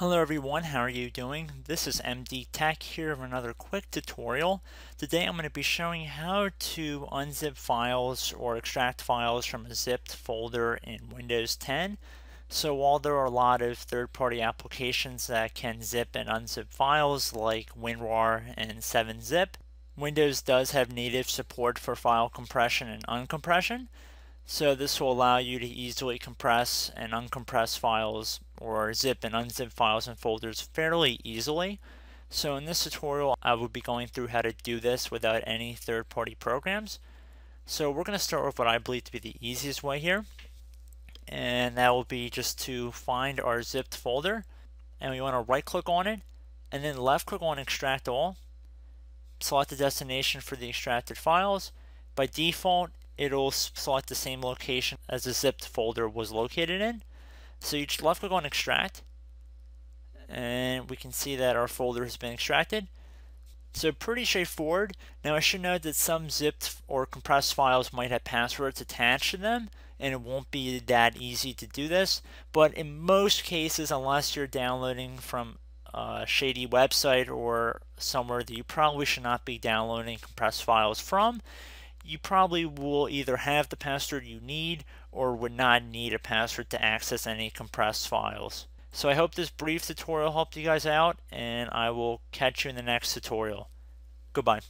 Hello everyone, how are you doing? This is MD Tech here with another quick tutorial. Today I'm going to be showing how to unzip files or extract files from a zipped folder in Windows 10. So while there are a lot of third-party applications that can zip and unzip files like WinRAR and 7-zip, Windows does have native support for file compression and uncompression. So this will allow you to easily compress and uncompress files or zip and unzip files and folders fairly easily. So in this tutorial I will be going through how to do this without any third-party programs. So we're going to start with what I believe to be the easiest way here, and that will be just to find our zipped folder, and we want to right click on it and then left click on extract all. Select the destination for the extracted files. By default it'll select the same location as the zipped folder was located in. So you just left click on extract, and we can see that our folder has been extracted. So pretty straightforward. Now I should note that some zipped or compressed files might have passwords attached to them, and it won't be that easy to do this. But in most cases, unless you're downloading from a shady website or somewhere that you probably should not be downloading compressed files from, you probably will either have the password you need or would not need a password to access any compressed files. So I hope this brief tutorial helped you guys out, and I will catch you in the next tutorial. Goodbye.